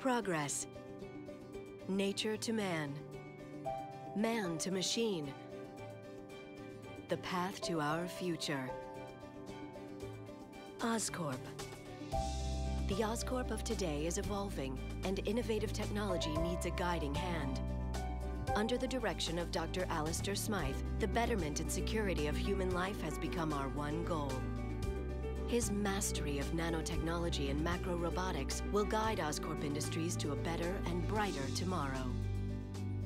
progress. Nature to man. Man to machine. The path to our future. Oscorp. The Oscorp of today is evolving, and innovative technology needs a guiding hand. Under the direction of Dr. Alistair Smythe, the betterment and security of human life has become our one goal. His mastery of nanotechnology and macro-robotics will guide Oscorp Industries to a better and brighter tomorrow.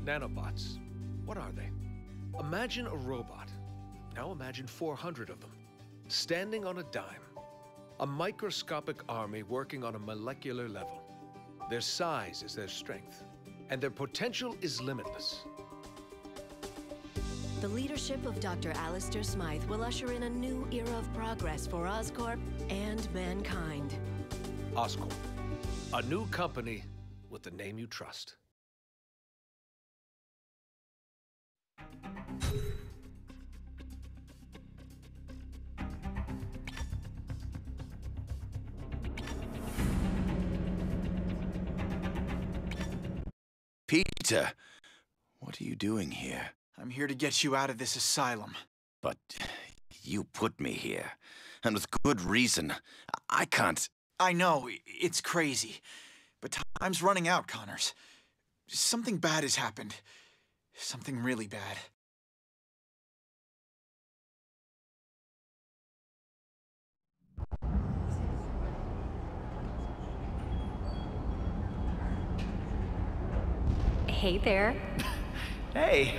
Nanobots. What are they? Imagine a robot. Now imagine 400 of them, standing on a dime. A microscopic army working on a molecular level. Their size is their strength, and their potential is limitless. The leadership of Dr. Alistair Smythe will usher in a new era of progress for Oscorp and mankind. Oscorp, a new company with the name you trust. Peter, what are you doing here? I'm here to get you out of this asylum. But you put me here, and with good reason. I can't... I know, it's crazy. But time's running out, Connors. Something bad has happened. Something really bad. Hey there. Hey.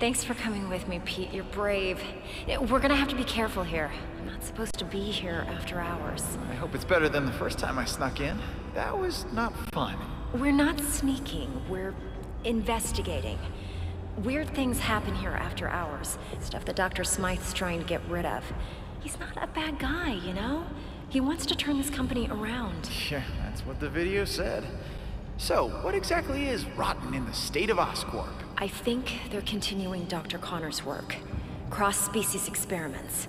Thanks for coming with me, Pete. You're brave. We're gonna have to be careful here. I'm not supposed to be here after hours. I hope it's better than the first time I snuck in. That was not fun. We're not sneaking. We're investigating. Weird things happen here after hours. Stuff that Dr. Smythe's trying to get rid of. He's not a bad guy, you know? He wants to turn this company around. Yeah, that's what the video said. So, what exactly is rotten in the state of Oscorp? I think they're continuing Dr. Connors' work. Cross-species experiments.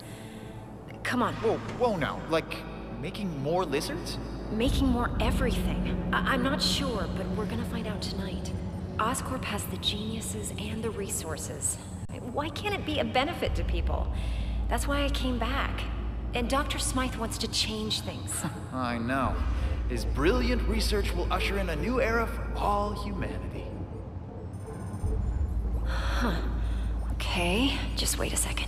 Come on. Whoa, whoa now. Like, making more lizards? Making more everything. I'm not sure, but we're gonna find out tonight. Oscorp has the geniuses and the resources. Why can't it be a benefit to people? That's why I came back. And Dr. Smythe wants to change things. I know. His brilliant research will usher in a new era for all humanity. Huh. Okay, just wait a second.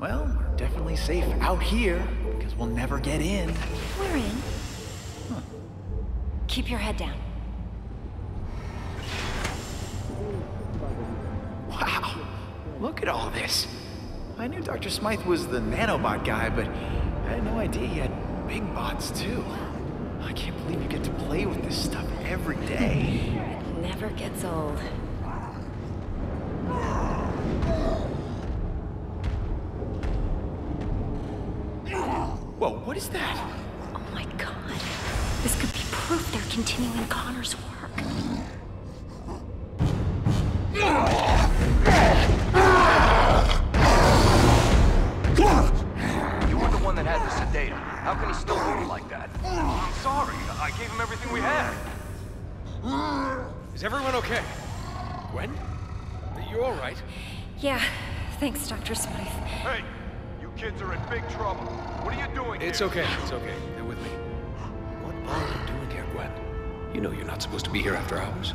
Well, we're definitely safe out here, because we'll never get in. We're in. Huh. Keep your head down. Look at all this. I knew Dr. Smythe was the nanobot guy, but I had no idea he had big bots too. I can't believe you get to play with this stuff every day. It never gets old. Whoa, what is that? Oh my god. This could be proof they're continuing Connor's work. How can he still do it like that? I'm sorry. I gave him everything we had. Is everyone okay? Gwen? You all right? Yeah. Thanks, Dr. Smythe. Hey! You kids are in big trouble. What are you doing here? It's okay. It's okay. They're with me. What are you doing here, Gwen? You know you're not supposed to be here after hours.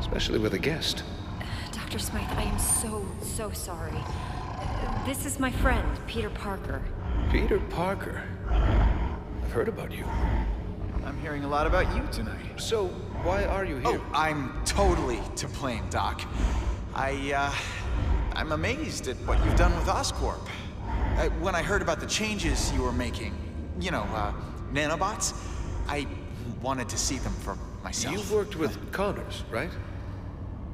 Especially with a guest. Dr. Smythe, I am so sorry. This is my friend, Peter Parker. Peter Parker? I've heard about you. I'm hearing a lot about you tonight. So, why are you here? Oh, I'm totally to blame, Doc. I'm amazed at what you've done with Oscorp. When I heard about the changes you were making, you know, nanobots, I wanted to see them for myself. You've worked with Connors, right?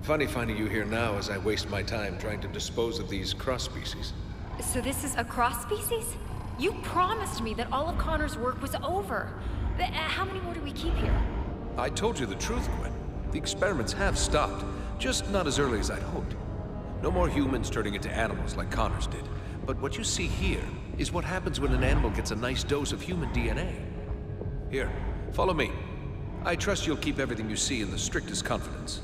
Funny finding you here now as I waste my time trying to dispose of these cross-species. So this is a cross-species? You promised me that all of Connor's work was over. How many more do we keep here? I told you the truth, Gwen. The experiments have stopped, just not as early as I'd hoped. No more humans turning into animals like Connors did. But what you see here is what happens when an animal gets a nice dose of human DNA. Here, follow me. I trust you'll keep everything you see in the strictest confidence.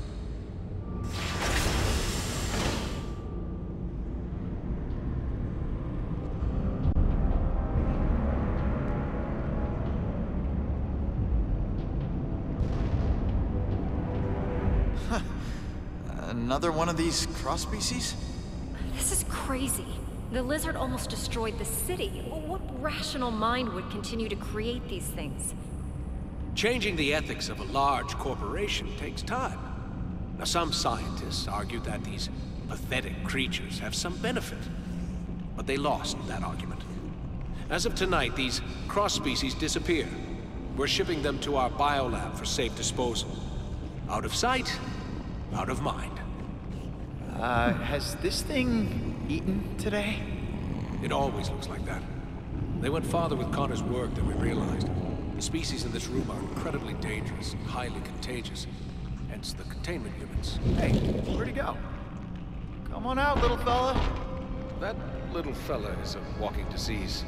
Another one of these cross-species? This is crazy. The lizard almost destroyed the city. What rational mind would continue to create these things? Changing the ethics of a large corporation takes time. Now, some scientists argue that these pathetic creatures have some benefit, but they lost that argument. As of tonight, these cross-species disappear. We're shipping them to our biolab for safe disposal. Out of sight, out of mind. Has this thing eaten today? It always looks like that. They went farther with Connor's work than we realized. The species in this room are incredibly dangerous and highly contagious. Hence the containment units. Hey, where'd he go? Come on out, little fella. That little fella is a walking disease.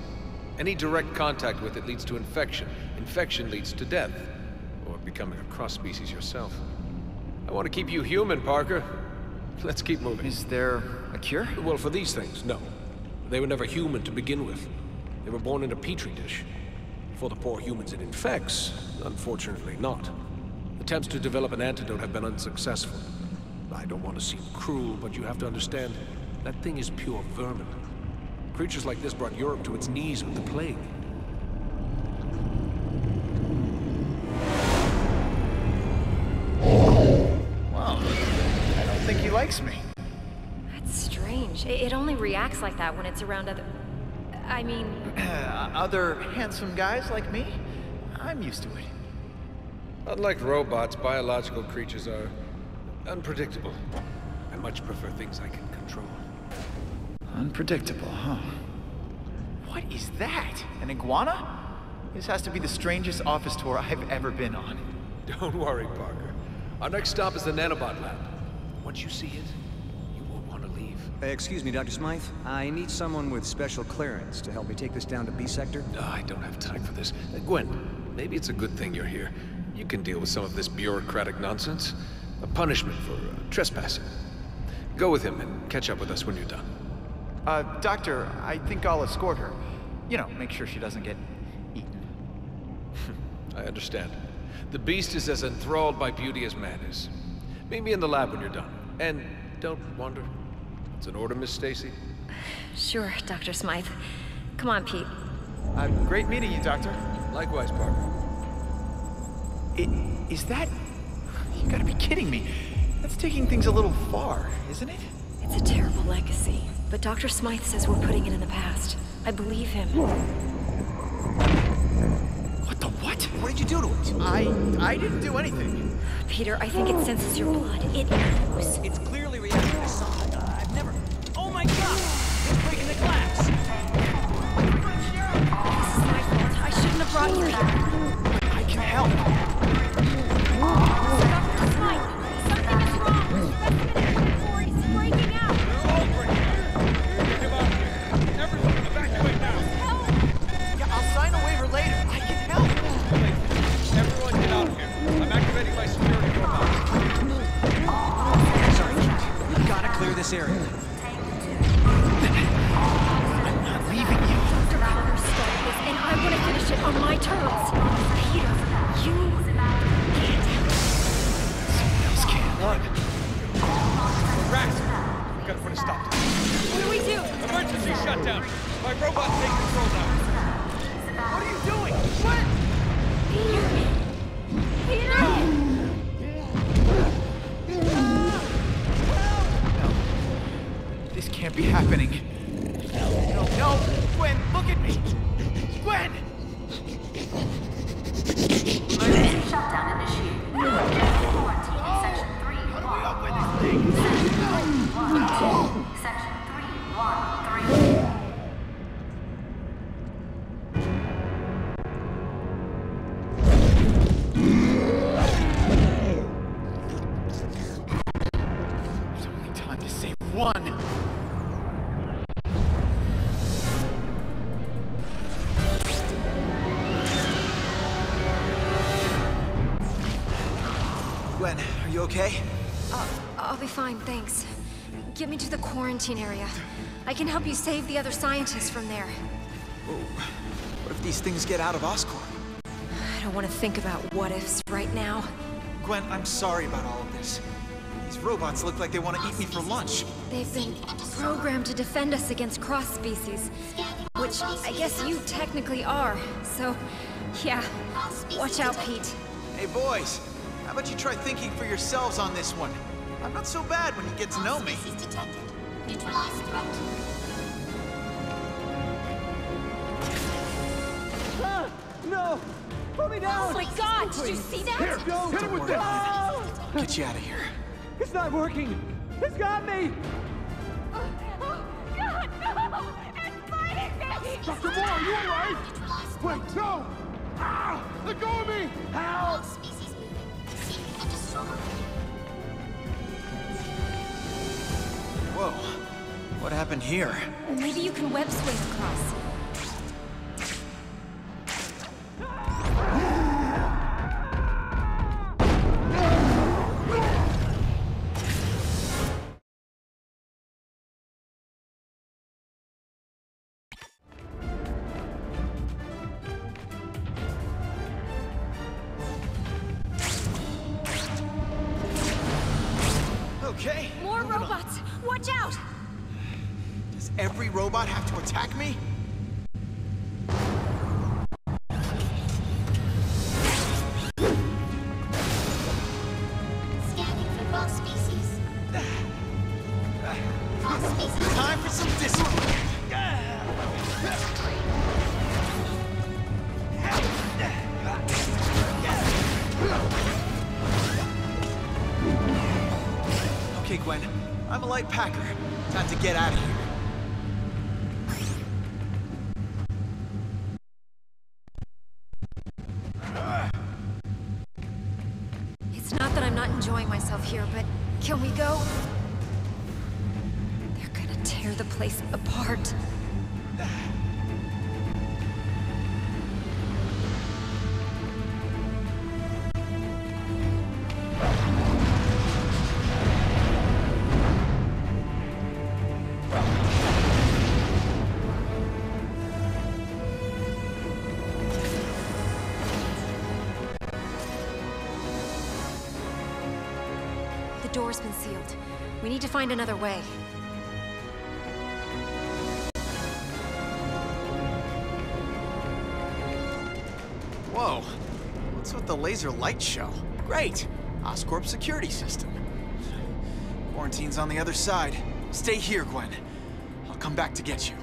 Any direct contact with it leads to infection. Infection leads to death. Or becoming a cross-species yourself. I want to keep you human, Parker. Let's keep moving. Is there a cure? Well, for these things, no. They were never human to begin with. They were born in a petri dish. For the poor humans it infects, unfortunately not. Attempts to develop an antidote have been unsuccessful. I don't want to seem cruel, but you have to understand, that thing is pure vermin. Creatures like this brought Europe to its knees with the plague. Me. That's strange. It only reacts like that when it's around other... I mean... other handsome guys like me? I'm used to it. Unlike robots, biological creatures are unpredictable. I much prefer things I can control. Unpredictable, huh? What is that? An iguana? This has to be the strangest office tour I've ever been on. Don't worry, Parker. Our next stop is the nanobot lab. Once you see it, you won't want to leave. Hey, excuse me, Dr. Smythe. I need someone with special clearance to help me take this down to B sector. No, I don't have time for this. Gwen, maybe it's a good thing you're here. You can deal with some of this bureaucratic nonsense. A punishment for trespassing. Go with him and catch up with us when you're done. Doctor, I think I'll escort her. You know, make sure she doesn't get eaten. I understand. The beast is as enthralled by beauty as man is. Meet me in the lab when you're done. And don't wander. It's an order, Miss Stacy. Sure, Dr. Smythe. Come on, Pete. Great meeting you, Doctor. Likewise, Parker. Is that... You gotta be kidding me. That's taking things a little far, isn't it? It's a terrible legacy. But Dr. Smythe says we're putting it in the past. I believe him. What the what? What did you do to it? I didn't do anything. Peter, I think it senses your blood. It knows. It's clearly reacting to something. I've never... Oh my God! It's breaking the glass! This is my fault. I shouldn't have brought you here. I can help. Dr. Smythe, something is wrong. It's breaking out. They're all breaking out. Give up here. Everyone, evacuate now. Help! Yeah, I'll sign a waiver later. I can help. Everyone, get out here. I'm activating my security robot. Sorry, Kate. We've got to clear this area. I'm not leaving you. Dr. Parker started this, and I want to finish it on my terms. Peter, you can't help. Someone else can't. Look. The rats. We've got to put a stop to this. What do we do? Emergency shutdown. My robot's taking control now. What are you doing? What? Peter! Peter! No. This can't be happening. No, Gwen, look at me! Gwen! Gwen, are you okay? I'll be fine, thanks. Get me to the quarantine area. I can help you save the other scientists from there. Whoa. What if these things get out of Oscorp? I don't want to think about what-ifs right now. Gwen, I'm sorry about all of this. These robots look like they want to eat me for lunch. They've been programmed to defend us against cross-species, which I guess you technically are. So, yeah, watch out, Pete. Hey, boys, how about you try thinking for yourselves on this one? I'm not so bad when you get to know me. Ah, no! Put me down! Oh my God, did you see that? Here, no, hit him with that! Get you out of here. It's not working! It's got me! Oh, God, no! It's biting me! Dr. Moore, are you alright? Wait, no! Ah! Let go of me! Help! Whoa. What happened here? Maybe you can web swing across. Attack me? Scanning for both species. Both species. Time for some discipline. Okay, Gwen. I'm a light packer. Time to get out of here. Here, but can we go? They're gonna tear the place apart. The door's been sealed. We need to find another way. Whoa. What's with the laser light show? Great. Oscorp security system. Quarantine's on the other side. Stay here, Gwen. I'll come back to get you.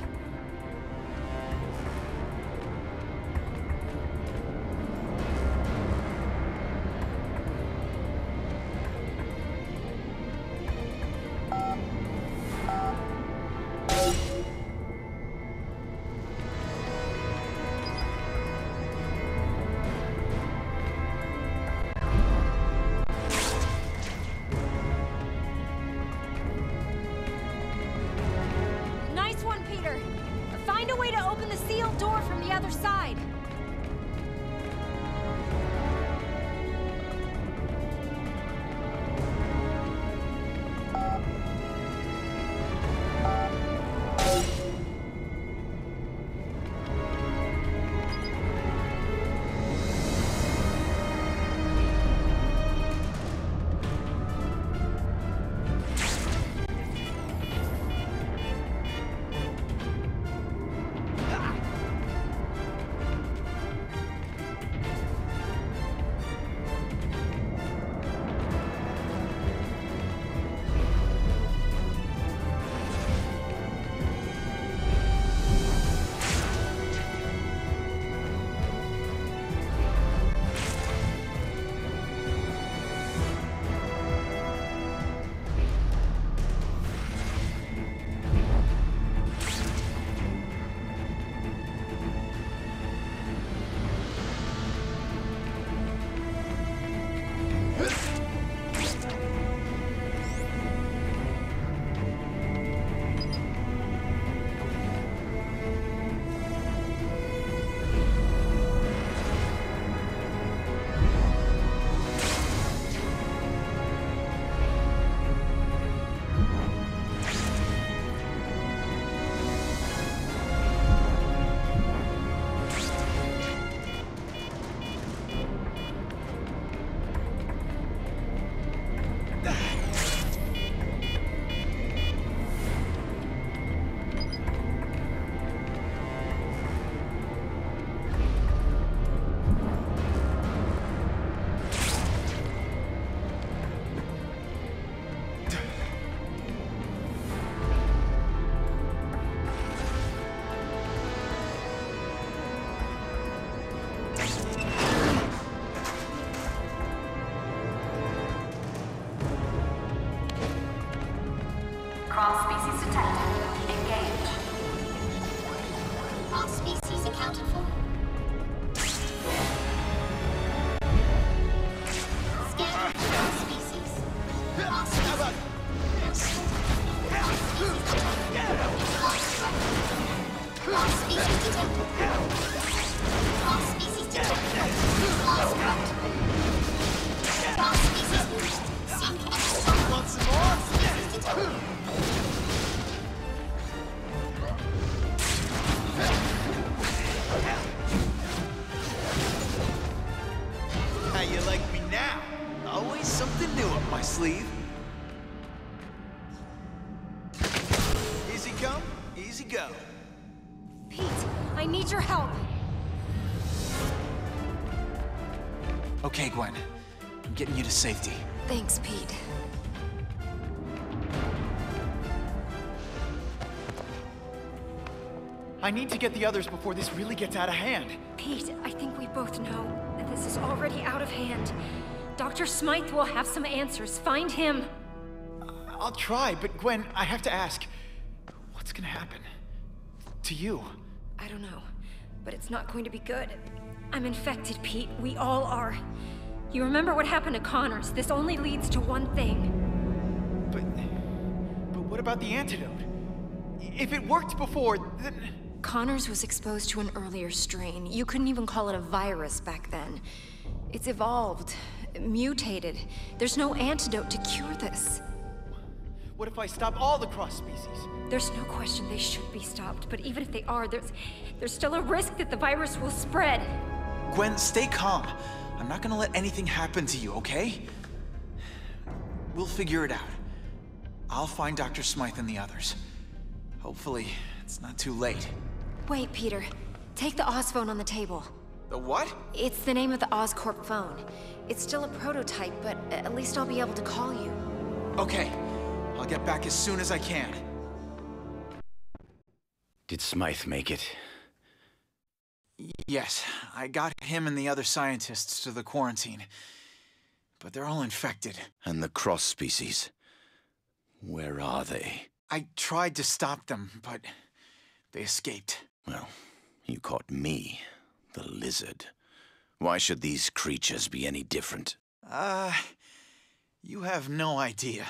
How you like me now? Always something new up my sleeve. Easy come, easy go. Pete, I need your help. Okay, Gwen. I'm getting you to safety. Thanks, Pete. I need to get the others before this really gets out of hand. Pete, I think we both know that this is already out of hand. Dr. Smythe will have some answers. Find him. I'll try, but Gwen, I have to ask. What's gonna happen? To you? I don't know, but it's not going to be good. I'm infected, Pete. We all are. You remember what happened to Connors. This only leads to one thing. But what about the antidote? If it worked before, then... Connors was exposed to an earlier strain. You couldn't even call it a virus back then. It's evolved, mutated. There's no antidote to cure this. What if I stop all the cross-species? There's no question they should be stopped, but even if they are, there's still a risk that the virus will spread. Gwen, stay calm. I'm not gonna let anything happen to you, okay? We'll figure it out. I'll find Dr. Smythe and the others. Hopefully, it's not too late. Wait, Peter. Take the Oz phone on the table. The what? It's the name of the Oscorp phone. It's still a prototype, but at least I'll be able to call you. Okay. I'll get back as soon as I can. Did Smythe make it? Yes, I got him and the other scientists to the quarantine. But they're all infected. And the cross species? Where are they? I tried to stop them, but they escaped. Well, you caught me, the lizard. Why should these creatures be any different? You have no idea.